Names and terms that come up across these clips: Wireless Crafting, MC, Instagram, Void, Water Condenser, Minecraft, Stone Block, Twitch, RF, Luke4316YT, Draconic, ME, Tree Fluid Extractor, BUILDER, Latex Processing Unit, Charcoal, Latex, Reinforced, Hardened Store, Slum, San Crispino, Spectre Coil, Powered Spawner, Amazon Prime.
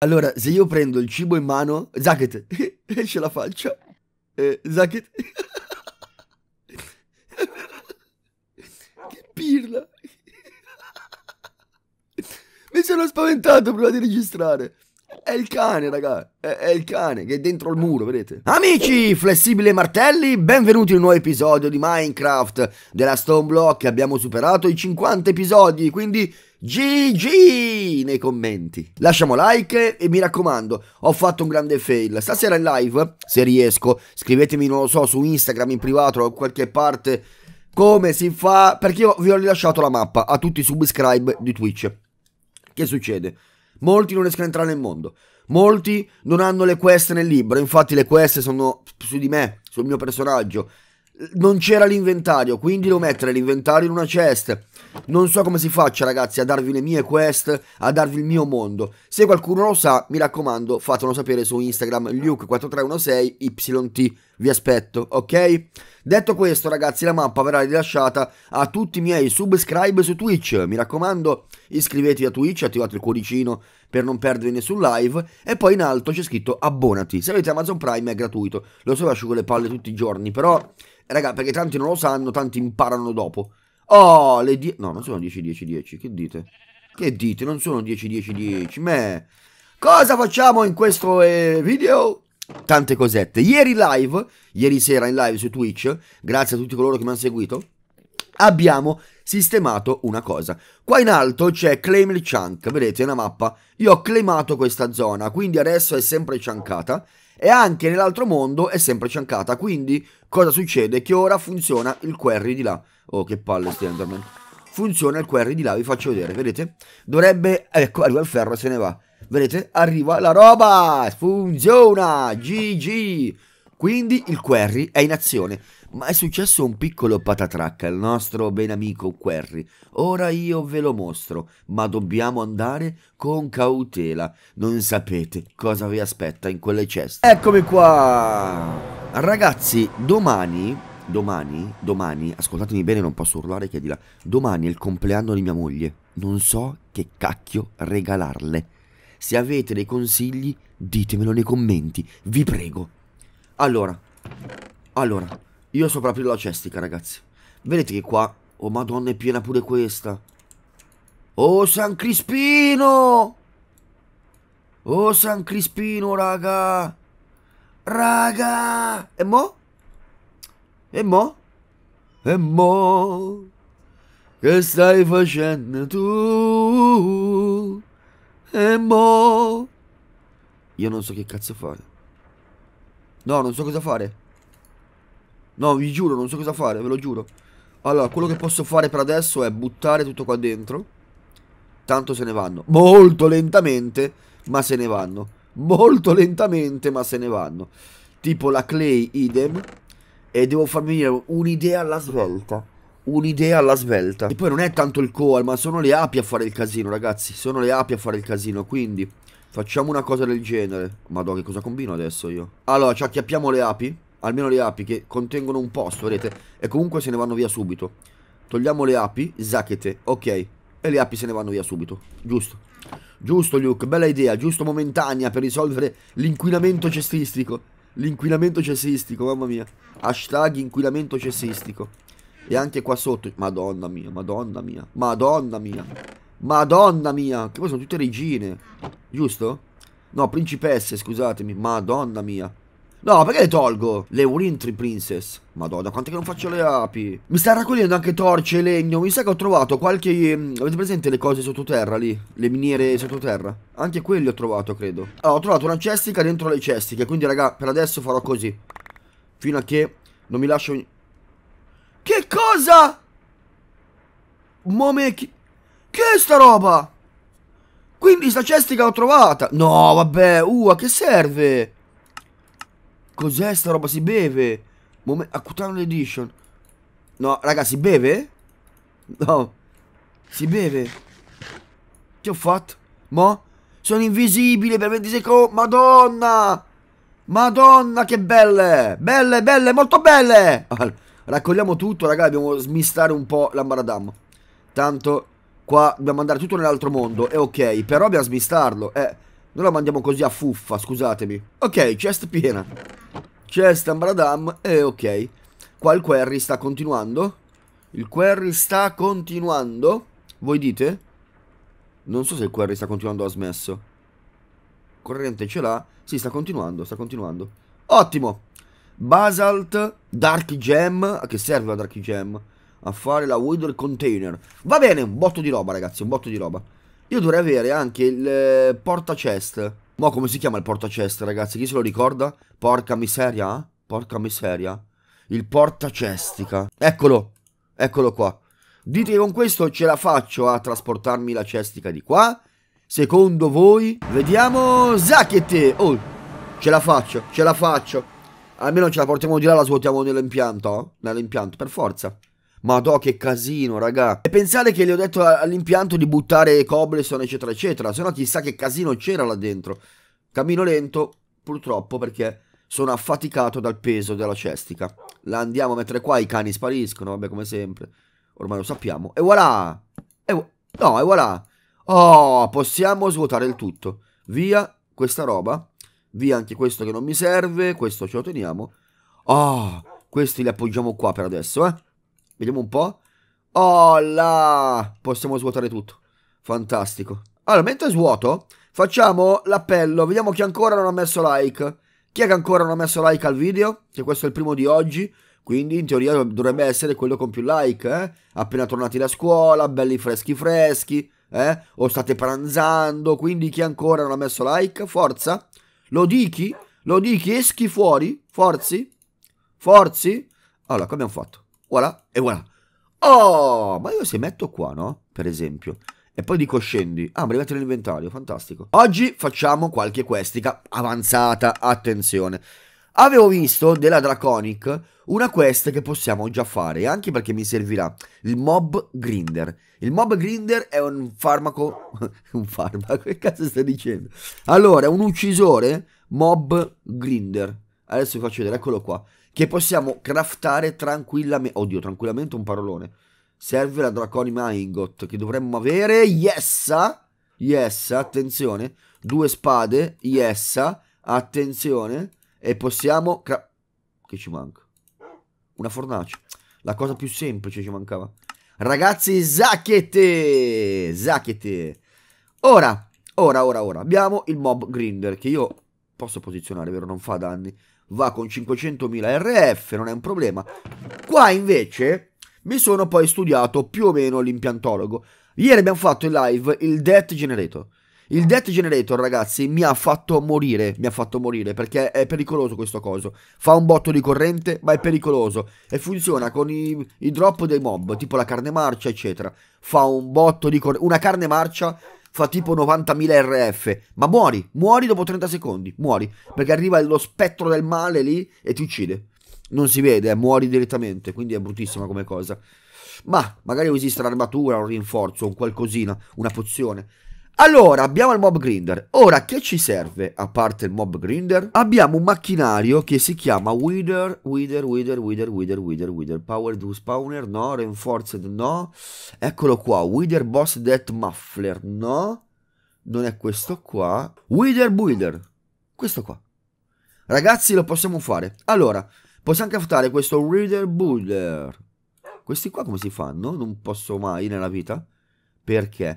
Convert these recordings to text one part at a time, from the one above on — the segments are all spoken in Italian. Allora, se io prendo il cibo in mano, Zacket, esce la faccia. Zacket. Che pirla. Mi sono spaventato prima di registrare. È il cane, raga. È il cane che è dentro il muro, vedete? Amici flessibili e martelli, benvenuti in un nuovo episodio di Minecraft della Stone Block. Abbiamo superato i 50 episodi, quindi GG nei commenti. Lasciamo like e mi raccomando, ho fatto un grande fail. Stasera in live, se riesco, scrivetemi, non lo so, su Instagram in privato o qualche parte come si fa, perché io vi ho rilasciato la mappa a tutti i subscribe di Twitch. Che succede? Molti non riescono a entrare nel mondo, molti non hanno le quest nel libro, infatti le quest sono su di me, sul mio personaggio. Non c'era l'inventario, quindi devo mettere l'inventario in una chest. Non so come si faccia, ragazzi, a darvi le mie quest, a darvi il mio mondo. Se qualcuno lo sa, mi raccomando, fatelo sapere su Instagram, Luke4316YT, vi aspetto, ok? Detto questo, ragazzi, la mappa verrà rilasciata a tutti i miei subscribe su Twitch. Mi raccomando, iscrivetevi a Twitch, attivate il cuoricino per non perdervi nessun live. E poi in alto c'è scritto abbonati. Se avete Amazon Prime è gratuito, lo so, vi asciugo le palle tutti i giorni, però... raga, perché tanti non lo sanno, tanti imparano dopo. Oh, le 10... no, non sono 10-10-10, che dite? Che dite? Non sono 10-10-10, me. Cosa facciamo in questo video? Tante cosette. Ieri sera in live su Twitch, grazie a tutti coloro che mi hanno seguito, abbiamo sistemato una cosa. Qua in alto c'è Claim il Chunk, vedete, è una mappa. Io ho claimato questa zona, quindi adesso è sempre chunkata. E anche nell'altro mondo è sempre ciancata. Quindi cosa succede? Che ora funziona il query di là. Oh, che palle Stenderman. Funziona il query di là, vi faccio vedere, vedete? Dovrebbe... ecco, arriva il ferro e se ne va. Vedete? Arriva la roba. Funziona. GG. Quindi il query è in azione. Ma è successo un piccolo patatracca, il nostro ben amico query. Ora io ve lo mostro, ma dobbiamo andare con cautela. Non sapete cosa vi aspetta in quelle ceste. Eccomi qua. Ragazzi, domani, ascoltatemi bene, non posso urlare che è di là. Domani è il compleanno di mia moglie. Non so che cacchio regalarle. Se avete dei consigli, ditemelo nei commenti, vi prego. Allora, io soprappiro la cestica, ragazzi. Vedete che qua... oh, madonna, è piena pure questa. Oh, San Crispino! Oh, San Crispino, raga! Raga! E mo? E mo? E mo? Che stai facendo tu? E mo? Io non so che cazzo fare. No, non so cosa fare. No, vi giuro, non so cosa fare, ve lo giuro. Allora, quello che posso fare per adesso è buttare tutto qua dentro. Tanto se ne vanno. Molto lentamente, ma se ne vanno. Molto lentamente, ma se ne vanno. Tipo la clay, idem. E devo farmi venire un'idea alla svelta. Un'idea alla svelta. E poi non è tanto il coal, ma sono le api a fare il casino, ragazzi. Sono le api a fare il casino, quindi facciamo una cosa del genere. Madonna, che cosa combino adesso io? Allora, ci acchiappiamo le api. Almeno le api che contengono un posto, vedete? E comunque se ne vanno via subito. Togliamo le api, zacchete, ok. E le api se ne vanno via subito. Giusto. Giusto, Luke, bella idea. Giusto, momentanea, per risolvere l'inquinamento cestistico. L'inquinamento cestistico, mamma mia. Hashtag inquinamento cestistico. E anche qua sotto. Madonna mia, madonna mia, madonna mia, madonna mia. Che poi sono tutte regine. Giusto? No, principesse, scusatemi. Madonna mia. No, perché le tolgo? Le Wintry Princess. Madonna, quante che non faccio le api. Mi sta raccogliendo anche torce e legno. Mi sa che ho trovato qualche... avete presente le cose sottoterra lì? Le miniere sottoterra? Anche quelli ho trovato, credo. Allora, ho trovato una cestica dentro le cestiche. Quindi, raga, per adesso farò così. Fino a che non mi lascio... che cosa? Momeki... che è sta roba? Quindi sta cestica l'ho trovata. No, vabbè. A che serve? Cos'è sta roba? Si beve? Accutano edition. No, raga, si beve? No. Si beve. Che ho fatto? Mo? Sono invisibile per 20 secondi. Madonna! Madonna, che belle! Belle, belle, molto belle! Allora, raccogliamo tutto, raga. Dobbiamo smistare un po' l'ambaradam. Tanto qua dobbiamo andare tutto nell'altro mondo. È ok, però dobbiamo smistarlo. Non la mandiamo così a fuffa, scusatemi. Ok, chest piena. Chest ambradam e ok. Qua il query sta continuando. Il query sta continuando. Voi dite? Non so se il query sta continuando o ha smesso. Corrente ce l'ha. Sì, sta continuando, sta continuando. Ottimo. Basalt, Dark Gem. A che serve la Dark Gem? A fare la Water Container. Va bene, un botto di roba ragazzi, un botto di roba. Io dovrei avere anche il porta chest. Ma come si chiama il porta chest ragazzi? Chi se lo ricorda? Porca miseria. Porca miseria. Il porta cestica. Eccolo. Eccolo qua. Dite che con questo ce la faccio a trasportarmi la cestica di qua? Secondo voi? Vediamo. Zacchete. Oh, ce la faccio. Ce la faccio. Almeno ce la portiamo di là, la svuotiamo nell'impianto. Oh? Nell'impianto per forza. Madò che casino raga. E pensate che le ho detto all'impianto di buttare cobblestone eccetera eccetera. Se no chissà che casino c'era là dentro. Cammino lento purtroppo perché sono affaticato dal peso della cestica. La andiamo a mettere qua. I cani spariscono. Vabbè come sempre. Ormai lo sappiamo. E voilà. No e voilà. Oh, possiamo svuotare il tutto. Via questa roba. Via anche questo che non mi serve. Questo ce lo teniamo. Oh, questi li appoggiamo qua per adesso Vediamo un po'. Oh là! Possiamo svuotare tutto. Fantastico. Allora, mentre svuoto, facciamo l'appello. Vediamo chi ancora non ha messo like. Chi è che ancora non ha messo like al video? Che questo è il primo di oggi. Quindi, in teoria, dovrebbe essere quello con più like, Appena tornati da scuola, belli freschi freschi, O state pranzando. Quindi, chi ancora non ha messo like, forza. Lo dichi, eschi fuori. Forzi. Forzi. Allora, come abbiamo fatto? Voilà, e voilà. Oh, ma io se metto qua, no? Per esempio. E poi dico scendi. Ah, me li metto nell'inventario, fantastico. Oggi facciamo qualche questica avanzata, attenzione. Avevo visto della Draconic una quest che possiamo già fare, anche perché mi servirà il Mob Grinder. Il Mob Grinder è un farmaco... un farmaco, che cazzo stai dicendo? Allora, è un uccisore Mob Grinder. Adesso vi faccio vedere, eccolo qua. Che possiamo craftare tranquillamente. Oddio, tranquillamente un parolone. Serve la Draconic Ingot. Che dovremmo avere. Yessa. Yessa, attenzione. 2 spade. Yessa. Attenzione. E possiamo. Che ci manca? Una fornace. La cosa più semplice ci mancava. Ragazzi, zacchete. Zacchete. Ora. Abbiamo il Mob Grinder. Che io posso posizionare, vero? Non fa danni. Va con 500.000 RF, non è un problema. Qua invece mi sono poi studiato più o meno l'impiantologo. Ieri abbiamo fatto in live il Death Generator. Il Death Generator, ragazzi, mi ha fatto morire. Mi ha fatto morire perché è pericoloso questo coso. Fa un botto di corrente, ma è pericoloso. E funziona con i drop dei mob, tipo la carne marcia, eccetera. Fa un botto di corrente. Una carne marcia fa tipo 90.000 RF, ma muori dopo 30 secondi, muori, perché arriva lo spettro del male lì e ti uccide, non si vede, muori direttamente, quindi è bruttissima come cosa, ma magari esiste un'armatura, un rinforzo, un qualcosina, una pozione. Allora, abbiamo il Mob Grinder, ora che ci serve, a parte il Mob Grinder, abbiamo un macchinario che si chiama Wither, Powered Spawner, no, Reinforced, no, eccolo qua, Wither Boss Death Muffler, no, non è questo qua, Wither Builder, questo qua, ragazzi lo possiamo fare, allora, possiamo craftare questo Wither Builder, questi qua come si fanno? Non posso mai nella vita, perché?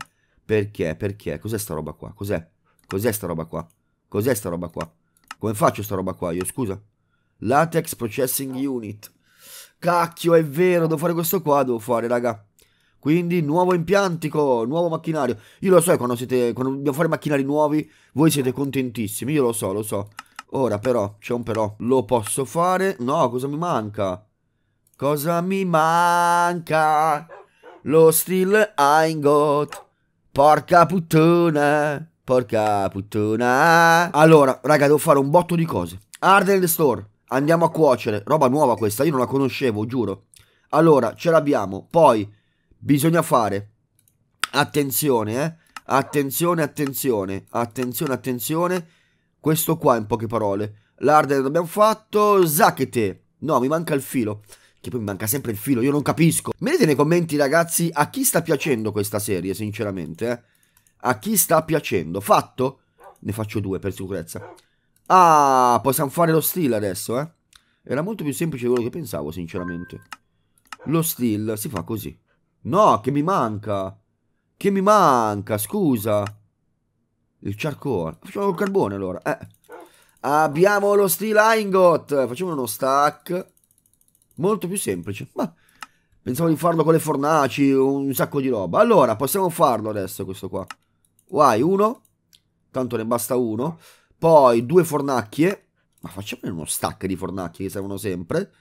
Perché? Cos'è sta roba qua? Cos'è sta roba qua? Cos'è sta roba qua? Come faccio sta roba qua io? Scusa. Latex Processing Unit. Cacchio, è vero, devo fare questo qua, devo fare, raga. Quindi, nuovo impiantico, nuovo macchinario. Io lo so, quando dobbiamo fare macchinari nuovi, voi siete contentissimi, io lo so, lo so. Ora, però, c'è un però. Lo posso fare? No, cosa mi manca? Cosa mi manca? Lo Steel Ingot. Porca puttana, porca puttana. Allora, raga, devo fare un botto di cose. Hardened Store, andiamo a cuocere. Roba nuova questa, io non la conoscevo, giuro. Allora, ce l'abbiamo. Poi, bisogna fare. Attenzione, Attenzione. Questo qua, in poche parole. L'Hardened l'abbiamo fatto. Zacchete. No, mi manca il filo. Che poi mi manca sempre il filo, io non capisco. Mettete nei commenti ragazzi a chi sta piacendo questa serie, sinceramente. A chi sta piacendo. Fatto? ne faccio due per sicurezza. Ah, possiamo fare lo steel adesso, eh. Era molto più semplice di quello che pensavo, sinceramente. Lo steel si fa così. No, che mi manca. Che mi manca, scusa. Il charcoal. Facciamo col carbone allora, eh. Abbiamo lo steel ingot. Facciamo uno stack. Molto più semplice. Ma pensavo di farlo con le fornaci, un sacco di roba. Allora, possiamo farlo adesso questo qua. Vai, uno. Tanto ne basta uno. Poi due fornacchie. Ma facciamone uno stack di fornacchie che servono sempre.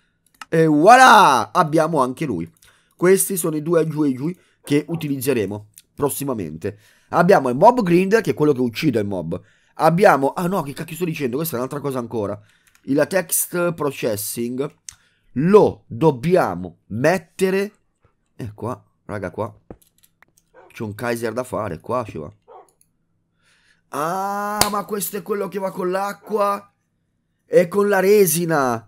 E voilà! Abbiamo anche lui. Questi sono i due aggiungi che utilizzeremo prossimamente. Abbiamo il mob grinder, che è quello che uccide il mob. Abbiamo... ah no, che cacchio sto dicendo? Questa è un'altra cosa ancora. Il Latex Processing lo dobbiamo mettere... e qua, raga, qua c'è un Kaiser da fare, qua ci va. Ah, ma questo è quello che va con l'acqua e con la resina.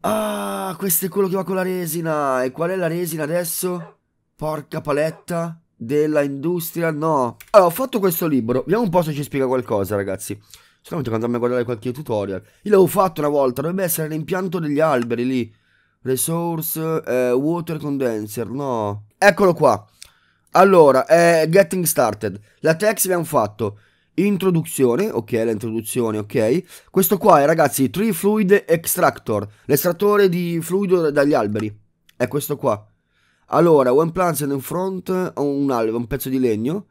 Ah, questo è quello che va con la resina. E qual è la resina adesso? Porca paletta della industria, no. Allora, ho fatto questo libro. Vediamo un po' se ci spiega qualcosa, ragazzi. Solamente quando andiamo a guardare qualche tutorial. Io l'avevo fatto una volta, dovrebbe essere l'impianto degli alberi lì. Resource, Water Condenser, no. Eccolo qua. Allora, Getting Started. La text l'abbiamo fatto. Introduzione, ok, l'introduzione, ok. Questo qua è, ragazzi, Tree Fluid Extractor. L'estrattore di fluido dagli alberi. È questo qua. Allora, one plant in front a un albero, un pezzo di legno,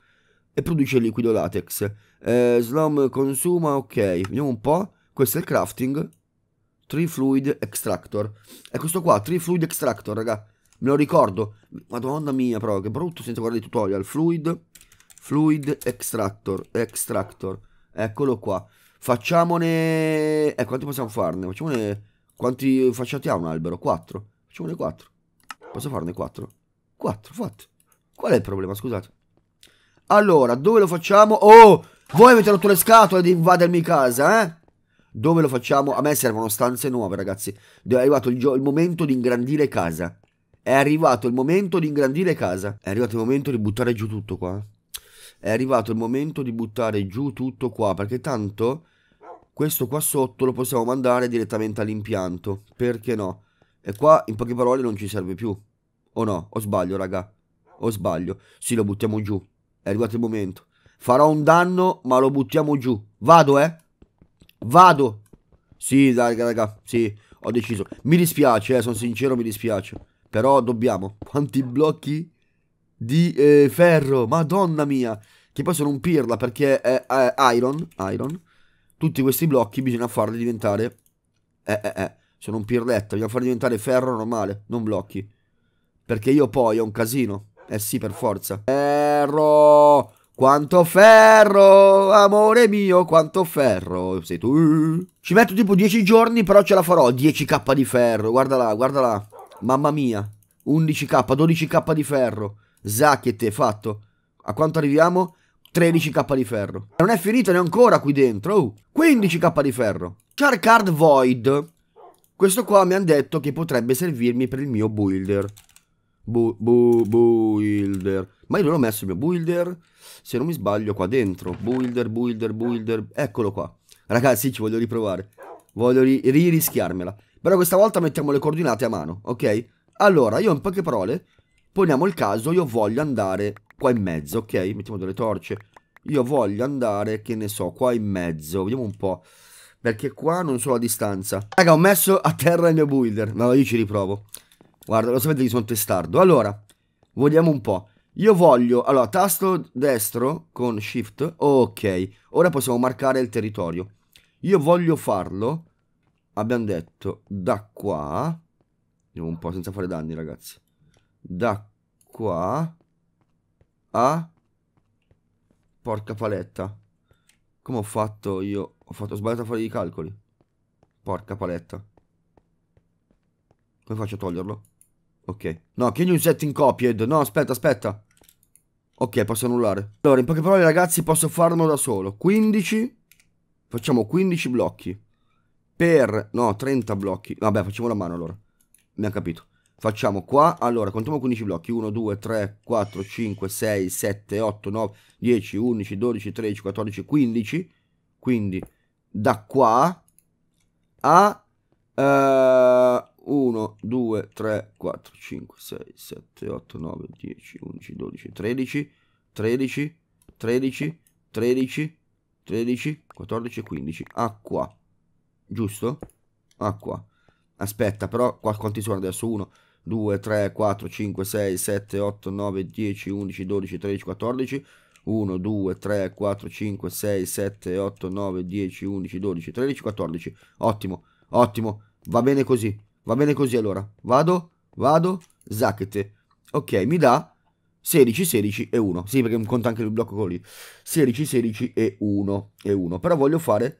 e produce liquido latex. Slum consuma, ok, vediamo un po'. Questo è il crafting. Tree Fluid Extractor. È questo qua, Tree Fluid Extractor, raga. Me lo ricordo. Madonna mia, però, che brutto senza guardare i tutorial. Fluid Extractor. Eccolo qua. Facciamone... quanti possiamo farne? Facciamone... quanti facciati ha un albero? 4. Facciamone 4. Posso farne 4? 4, fatto. Qual è il problema, scusate? Allora, dove lo facciamo? Oh, voi avete rotto le scatole di invadermi casa, eh? Dove lo facciamo? A me servono stanze nuove, ragazzi. È arrivato il momento di ingrandire casa. È arrivato il momento di ingrandire casa. È arrivato il momento di buttare giù tutto qua. È arrivato il momento di buttare giù tutto qua, perché tanto questo qua sotto lo possiamo mandare direttamente all'impianto. Perché no? E qua, in poche parole, non ci serve più. O no? O sbaglio, raga? O sbaglio? Sì, lo buttiamo giù. È arrivato il momento. Farò un danno, ma lo buttiamo giù. Vado, eh? Vado. Sì, raga, sì. Ho deciso. Mi dispiace, sono sincero, mi dispiace. Però dobbiamo. Quanti blocchi di ferro. Madonna mia. Che poi sono un pirla, perché è iron. Tutti questi blocchi bisogna farli diventare... sono un pirletta, dobbiamo far diventare ferro normale, non blocchi. Perché io poi ho un casino. Eh sì, per forza. Ferro! Quanto ferro! Amore mio, quanto ferro! Sei tu! Ci metto tipo 10 giorni, però ce la farò. 10k di ferro, guardala, guardala. Mamma mia. 11k, 12k di ferro. Zacchette, fatto. A quanto arriviamo? 13k di ferro. Non è finita neanche ancora qui dentro. 15k di ferro. Charcoal Void. Questo qua mi hanno detto che potrebbe servirmi per il mio builder. Builder. Ma io non ho messo il mio builder, se non mi sbaglio, qua dentro. Builder. Eccolo qua. Ragazzi, ci voglio riprovare. Voglio ririschiarmela. Però questa volta mettiamo le coordinate a mano, ok? Allora, io in poche parole, poniamo il caso, io voglio andare qua in mezzo, ok? Mettiamo delle torce. Io voglio andare, che ne so, qua in mezzo. Vediamo un po'. Perché qua non so la distanza. Raga, ho messo a terra il mio builder. Ma no, io ci riprovo. Guarda, lo sapete che sono testardo. Allora, vediamo un po'. Io voglio... allora, tasto destro con shift. Ok. Ora possiamo marcare il territorio. Io voglio farlo, abbiamo detto, da qua. Vediamo un po' senza fare danni, ragazzi. Da qua a... porca paletta. Come ho fatto io? Ho sbagliato a fare i calcoli. Porca paletta. Come faccio a toglierlo? Ok. No, che new setting copied. No, aspetta. Ok, posso annullare. Allora, in poche parole, ragazzi, posso farlo da solo. 15. Facciamo 15 blocchi. Per... no, 30 blocchi. Vabbè, facciamo la mano allora. Mi ha capito. Facciamo qua, allora contiamo 15 blocchi, 1, 2, 3, 4, 5, 6, 7, 8, 9, 10, 11, 12, 13, 14, 15, quindi da qua a 1, 2, 3, 4, 5, 6, 7, 8, 9, 10, 11, 12, 13, 13, 13, 13, 13, 14, 15, a qua, giusto? A qua, aspetta però, qua quanti sono adesso? 1, 2, 3, 4, 5, 6, 7, 8, 9, 10, 11, 12, 13, 14, 1, 2, 3, 4, 5, 6, 7, 8, 9, 10, 11, 12, 13, 14, ottimo, ottimo, va bene così allora, vado, vado, zacchete, ok, mi dà 16, 16 e 1, sì perché mi conta anche il blocco con lì, 16, 16 e 1, però voglio fare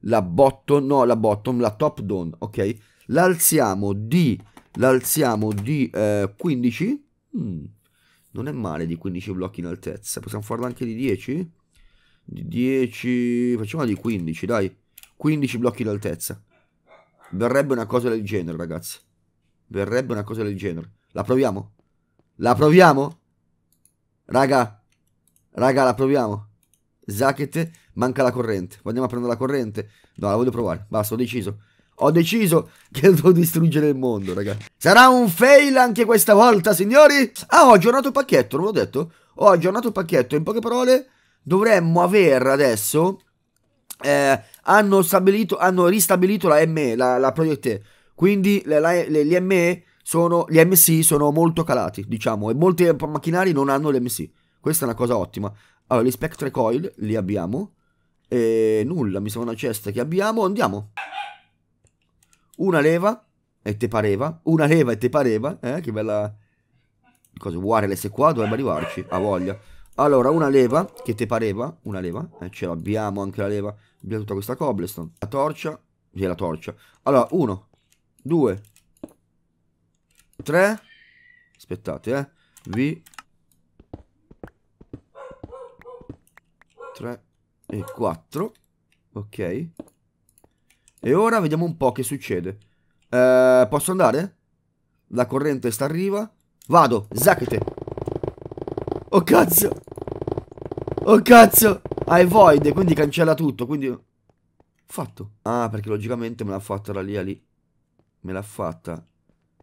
la bottom, no la bottom, la top down, ok, l'alziamo di 15, non è male di 15 blocchi in altezza, possiamo farla anche di 10? Di 10, facciamola di 15, dai, 15 blocchi in altezza, verrebbe una cosa del genere ragazzi, verrebbe una cosa del genere, la proviamo? La proviamo? Raga, raga la proviamo? Zacchete, manca la corrente, andiamo a prendere la corrente, no la voglio provare, basta, ho deciso che devo distruggere il mondo raga, sarà un fail anche questa volta signori. Ah, ho aggiornato il pacchetto, non l'ho detto, ho aggiornato il pacchetto, in poche parole dovremmo aver adesso hanno ristabilito la ME, la Project, quindi gli ME sono, gli MC sono molto calati diciamo, e molti macchinari non hanno l'MC, questa è una cosa ottima. Allora, gli Spectre Coil li abbiamo. E nulla, mi sembra una cesta che abbiamo. Andiamo. Una leva e te pareva. Una leva e te pareva. Che bella cosa. Wireless qua dovrebbe arrivarci. A voglia. Allora, una leva che te pareva. Una leva. Ce l'abbiamo anche la leva. Abbiamo tutta questa cobblestone. La torcia. Sì, la torcia. Allora, 1, 2, 3. Aspettate, Vi. 3 e 4, ok, e ora vediamo un po' che succede, posso andare? La corrente sta arriva, vado, zacchete, oh cazzo, hai void, quindi cancella tutto, quindi, fatto, ah perché logicamente me l'ha fatta da lì a lì, me l'ha fatta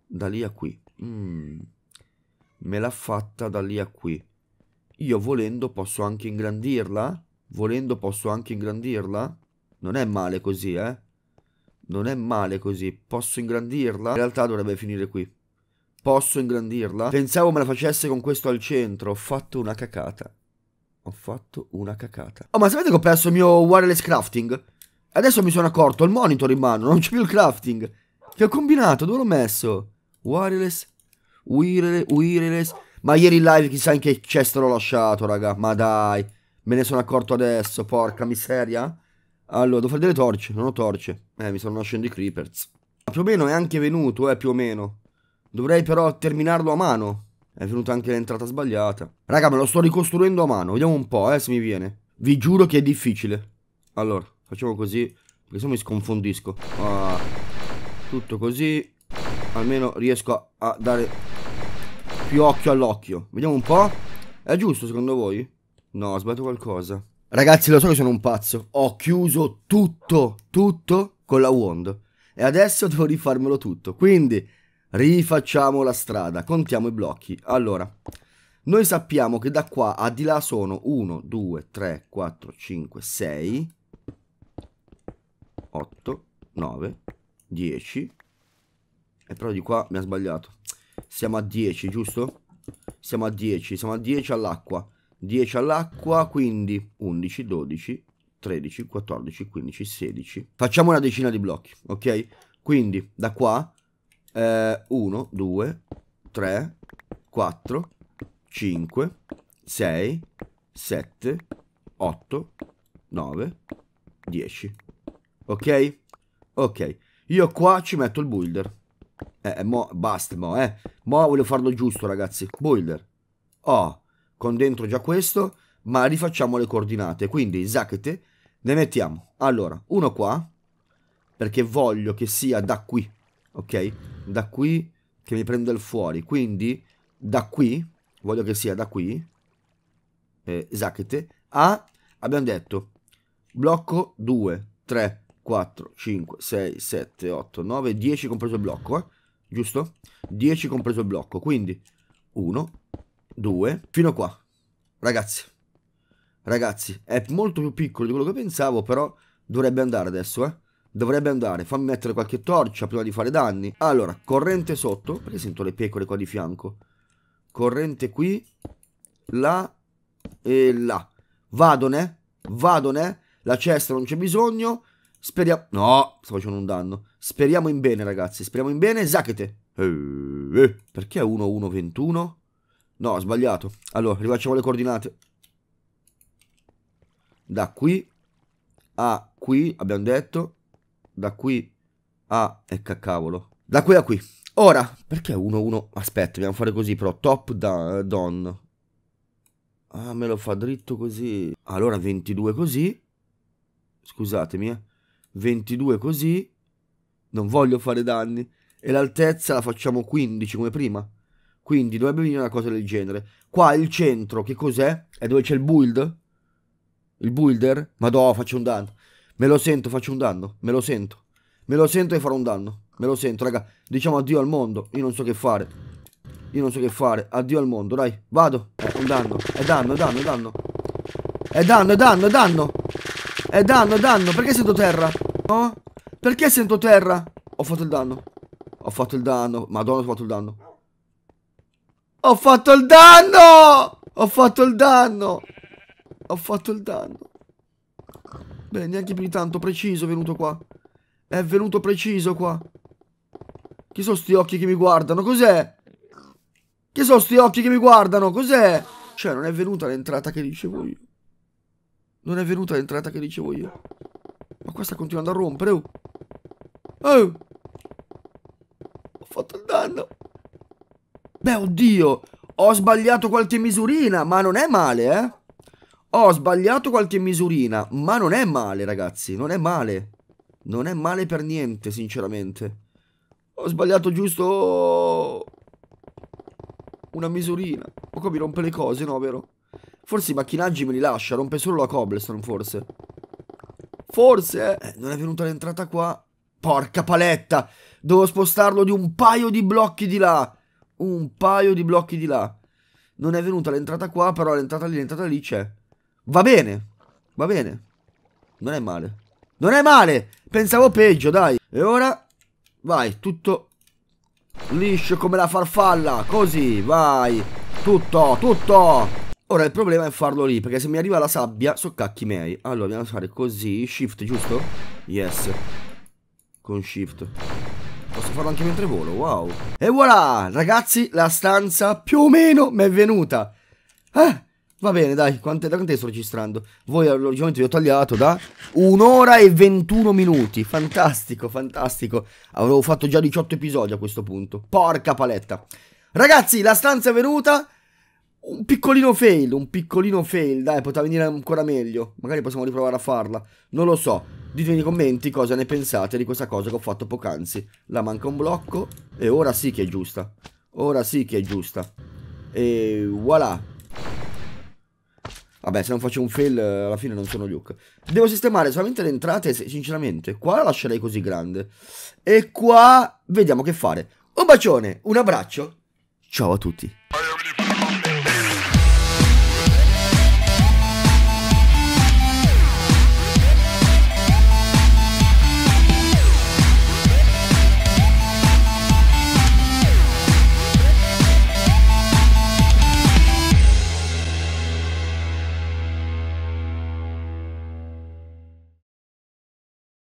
da lì a qui, me l'ha fatta da lì a qui, io volendo posso anche ingrandirla? Volendo posso anche ingrandirla? Non è male così, Non è male così. Posso ingrandirla? In realtà dovrebbe finire qui. Posso ingrandirla? Pensavo me la facesse con questo al centro. Ho fatto una cacata. Ho fatto una cacata. Oh, ma sapete che ho perso il mio wireless crafting? Adesso mi sono accorto, ho il monitor in mano, non c'è più il crafting. Che ho combinato? Dove l'ho messo? Wireless. Wireless. Ma ieri in live chissà in che chest l'ho lasciato, raga. Ma dai. Me ne sono accorto adesso, porca miseria. Allora, devo fare delle torce. Non ho torce. Mi stanno nascendo i creepers. Ma più o meno è anche venuto, più o meno. Dovrei però terminarlo a mano. È venuta anche l'entrata sbagliata. Raga, me lo sto ricostruendo a mano. Vediamo un po', se mi viene. Vi giuro che è difficile. Allora, facciamo così. Perché se no mi sconfondisco. Ah, tutto così. Almeno riesco a dare... più occhio all'occhio. Vediamo un po'. È giusto secondo voi? No, ho sbagliato qualcosa. Ragazzi, lo so che sono un pazzo. Ho chiuso tutto con la wand. E adesso devo rifarmelo tutto. Quindi rifacciamo la strada. Contiamo i blocchi. Allora, noi sappiamo che da qua a di là sono 1, 2, 3, 4, 5, 6, 8, 9, 10. E però di qua mi ha sbagliato. Siamo a 10, giusto? Siamo a 10, all'acqua. 10 all'acqua, quindi 11, 12, 13, 14, 15, 16. Facciamo una decina di blocchi, ok? Quindi da qua 1, 2, 3, 4, 5, 6, 7, 8, 9, 10. Ok? Ok. Io qua ci metto il builder. Mo basta, mo voglio farlo giusto ragazzi. Builder. Oh, con dentro già questo. Ma rifacciamo le coordinate. Quindi, zacchete, ne mettiamo. Allora, uno qua. Perché voglio che sia da qui. Ok? Da qui che mi prendo il fuori, quindi da qui, voglio che sia da qui, esatto, a, abbiamo detto, blocco 2, 3, 4, 5, 6, 7, 8, 9, 10 compreso il blocco, giusto? 10 compreso il blocco, quindi 1, 2, fino a qua, ragazzi. Ragazzi, è molto più piccolo di quello che pensavo, però dovrebbe andare adesso, dovrebbe andare. Fammi mettere qualche torcia prima di fare danni. Allora, corrente sotto, perché sento le pecore qua di fianco. Corrente qui, là e là. Vadone, vadone. La cesta non c'è bisogno. Speriamo... no, sto facendo un danno. Speriamo in bene, ragazzi, speriamo in bene. Zacchete. Perché è 1-1-21? No, ho sbagliato. Allora, rifacciamo le coordinate. Da qui a qui, abbiamo detto. Da qui a... cavolo. Da qui a qui. Ora, perché 1-1? Aspetta, dobbiamo fare così però. Top down. Ah, me lo fa dritto così. Allora 22 così. Scusatemi, 22 così. Non voglio fare danni. E l'altezza la facciamo 15 come prima. Quindi dovrebbe venire una cosa del genere. Qua il centro, che cos'è? È dove c'è il build? Il builder? Madò, faccio un danno. Me lo sento, faccio un danno. Me lo sento. Me lo sento e farò un danno. Me lo sento, raga. Diciamo addio al mondo. Io non so che fare. Io non so che fare. Addio al mondo, dai. Vado. Un danno. È danno, è danno, è danno. È danno, è danno, è danno. È danno, è danno. Perché sento terra? No? Perché sento terra? Ho fatto il danno. Ho fatto il danno. Madonna, ho fatto il danno. Ho fatto il danno! Ho fatto il danno! Ho fatto il danno. Beh, neanche più di tanto. Preciso è venuto qua. È venuto preciso qua. Chi sono sti occhi che mi guardano? Cos'è? Chi sono sti occhi che mi guardano? Cos'è? Cioè, non è venuta l'entrata che dicevo io. Non è venuta l'entrata che dicevo io. Ma qua sta continuando a rompere. Oh. Oh. Ho fatto il danno. Beh, oddio. Ho sbagliato qualche misurina. Ma non è male, eh. Ho sbagliato qualche misurina, ma non è male, ragazzi, non è male. Non è male per niente, sinceramente. Ho sbagliato giusto una misurina. Ma qua mi rompe le cose, no, vero? Forse i macchinaggi me li lascia, rompe solo la cobblestone, forse. Forse, non è venuta l'entrata qua. Porca paletta! Devo spostarlo di un paio di blocchi di là. Un paio di blocchi di là. Non è venuta l'entrata qua, però l'entrata lì c'è. Va bene, va bene. Non è male. Non è male. Pensavo peggio, dai. E ora vai, tutto liscio come la farfalla. Così, vai. Tutto, tutto. Ora il problema è farlo lì, perché se mi arriva la sabbia, so cacchi miei. Allora, dobbiamo fare così. Shift, giusto? Yes. Con shift posso farlo anche mentre volo, wow. E voilà, ragazzi, la stanza più o meno mi è venuta. Va bene, dai, da quant'è sto registrando? Voi, logicamente, vi ho tagliato da 1 ora e 21 minuti. Fantastico, fantastico. Avevo fatto già 18 episodi a questo punto. Porca paletta. Ragazzi, la stanza è venuta. Un piccolino fail, dai, poteva venire ancora meglio. Magari possiamo riprovare a farla, non lo so. Ditemi nei commenti cosa ne pensate di questa cosa che ho fatto poc'anzi. La manca un blocco e ora sì che è giusta. Ora sì che è giusta. E voilà. Vabbè, se non faccio un fail alla fine non sono Luke. Devo sistemare solamente le entrate, sinceramente. Qua la lascerei così grande. E qua vediamo che fare. Un bacione, un abbraccio. Ciao a tutti.